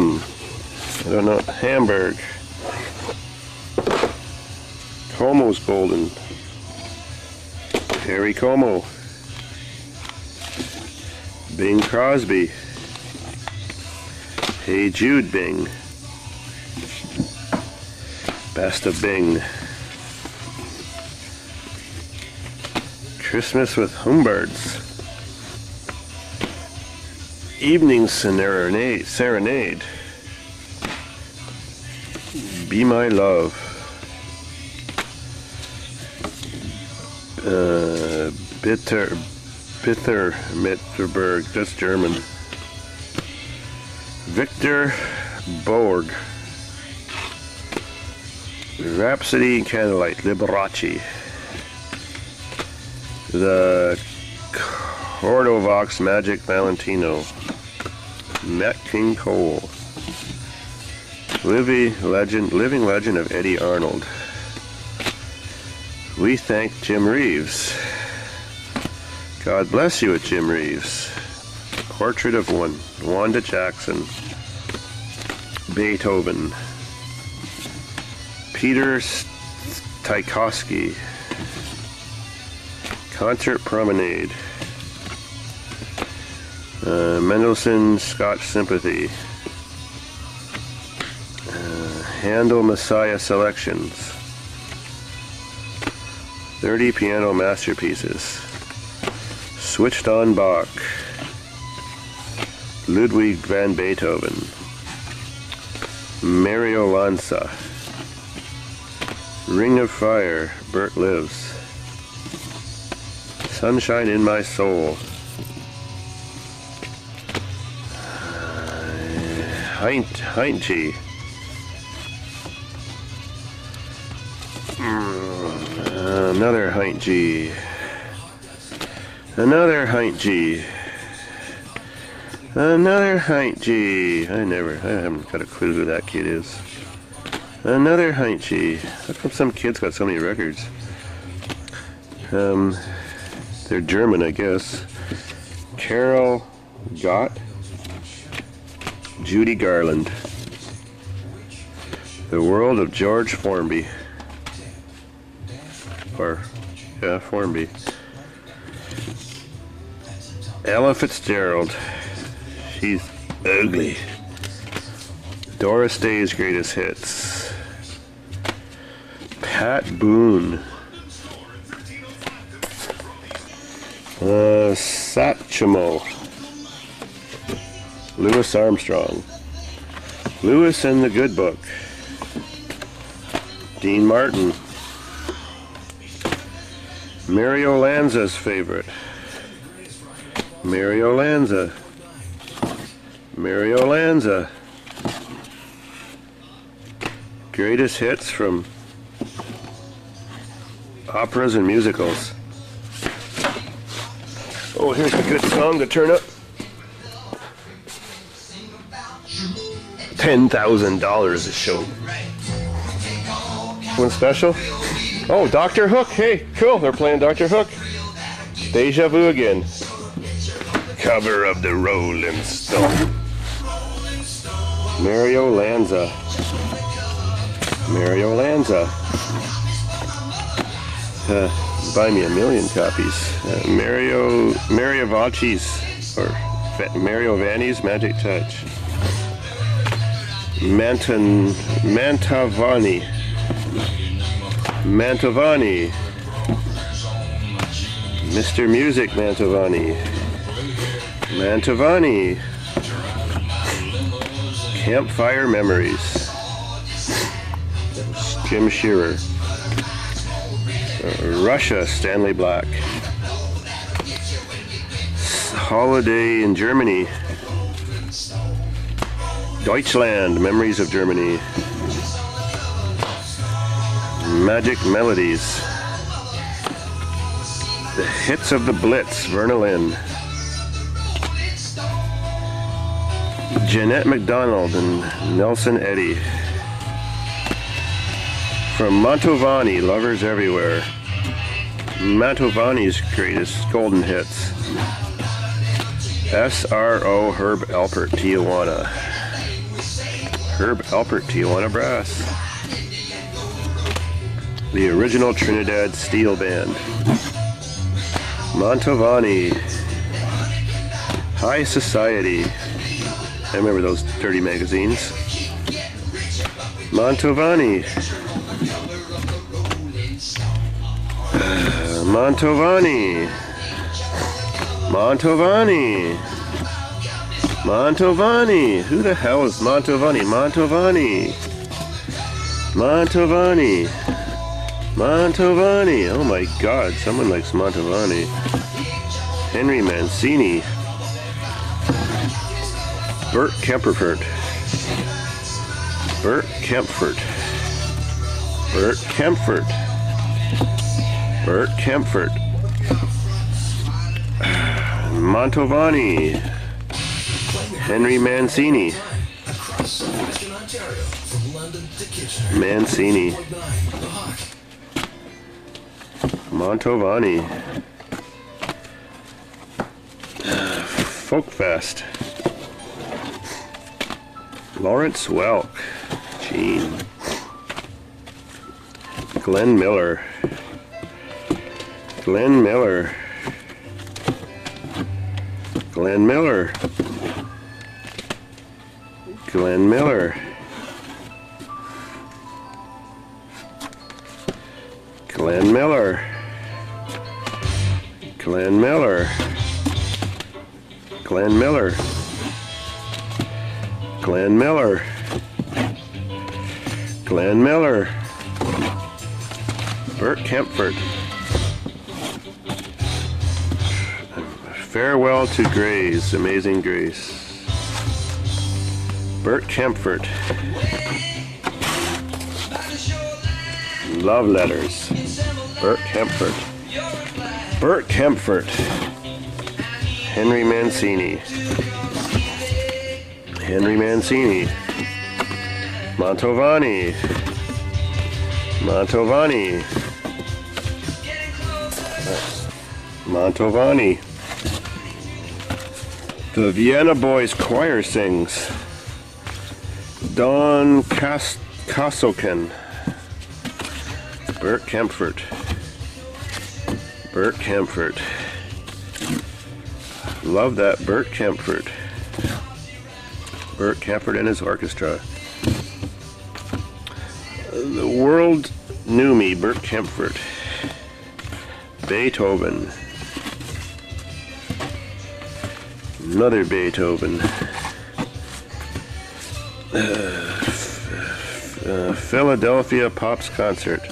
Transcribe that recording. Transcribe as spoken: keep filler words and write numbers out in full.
Bremen. I don't know. Hamburg. Como's golden. Perry Como. Bing Crosby. Hey Jude Bing. Best of Bing. Christmas with Humbards. Evening Serenade. Serenade. Be My Love. Uh, bitter, bitter, Mitterberg. That's German. Victor Borge. Rhapsody in Candlelight. Liberace. The Cordovox Magic Valentino. Nat King Cole. Livy Legend, Living Legend of Eddie Arnold. We Thank Jim Reeves. God Bless You at Jim Reeves. Portrait of One, Wanda Jackson. Beethoven. Peter Tychoski. Concert Promenade. Uh, Mendelssohn, Scotch Sympathy. Uh, Handel Messiah Selections. thirty Piano Masterpieces. Switched on Bach. Ludwig van Beethoven. Mario Lanza. Ring of Fire, Burt Lives. Sunshine in My Soul. Heintje. Mm, another Heintje. Another Heintje. Another Heintje. I never, I haven't got a clue who that kid is. Another Heintje. How come some kid's got so many records? Um... They're German, I guess. Karel Gott. Judy Garland. The World of George Formby. Or, yeah, Formby. Ella Fitzgerald. She's ugly. Doris Day's Greatest Hits. Pat Boone. Uh, Satchmo. Louis Armstrong. Louis and the Good Book. Dean Martin. Mario Lanza's favorite. Mario Lanza. Mario Lanza. Greatest hits from operas and musicals. Oh, here's a good song to turn up. ten thousand dollars a show. One special? Oh, Doctor Hook. Hey, cool. They're playing Doctor Hook. Deja Vu again. Cover of the Rolling Stone. Mario Lanza. Mario Lanza. Uh, Buy me a million copies. Uh, Mario, Mario Vacci's, or Va Mario Vanni's Magic Touch. Manton, Mantovani. Mantovani. Mister Music Mantovani. Mantovani. Campfire Memories. Jim Shearer. Russia, Stanley Black. Holiday in Germany. Deutschland, Memories of Germany. Magic Melodies. The Hits of the Blitz, Verna Lynn. Jeanette MacDonald and Nelson Eddy. From Mantovani, Lovers Everywhere. Mantovani's Greatest Golden Hits. S R O Herb Alpert, Tijuana. Herb Alpert, Tijuana Brass. The original Trinidad Steel Band. Mantovani. High Society. I remember those dirty magazines. Mantovani. Uh, Mantovani. Mantovani. Mantovani. Who the hell is Mantovani? Mantovani. Mantovani. Mantovani. Oh my God, someone likes Mantovani. Henry Mancini. Bert Kaempfert. Bert Kaempfert. Bert Kaempfert. Bert Kaempfert. Mantovani. Henry Mancini. Mancini. Mantovani. Folkfest. Lawrence Welk, Gene, Glenn Miller, Glenn Miller, Glenn Miller, Glenn Miller, Glenn Miller, Glenn Miller, Glenn Miller. Glenn Miller. Glenn Miller. Bert Kaempfert. Farewell to Grace, Amazing Grace. Bert Kaempfert. Love Letters. Bert Kaempfert. Bert Kaempfert. Henry Mancini. Henry Mancini. Mantovani. Mantovani. Mantovani. The Vienna Boys Choir sings. Don Kosokin. Bert Kaempfert. Bert Kaempfert. Love that Bert Kaempfert. Bert Kaempfert and his orchestra. The world knew me, Bert Kaempfert. Beethoven. Another Beethoven. Uh, uh, Philadelphia Pops Concert.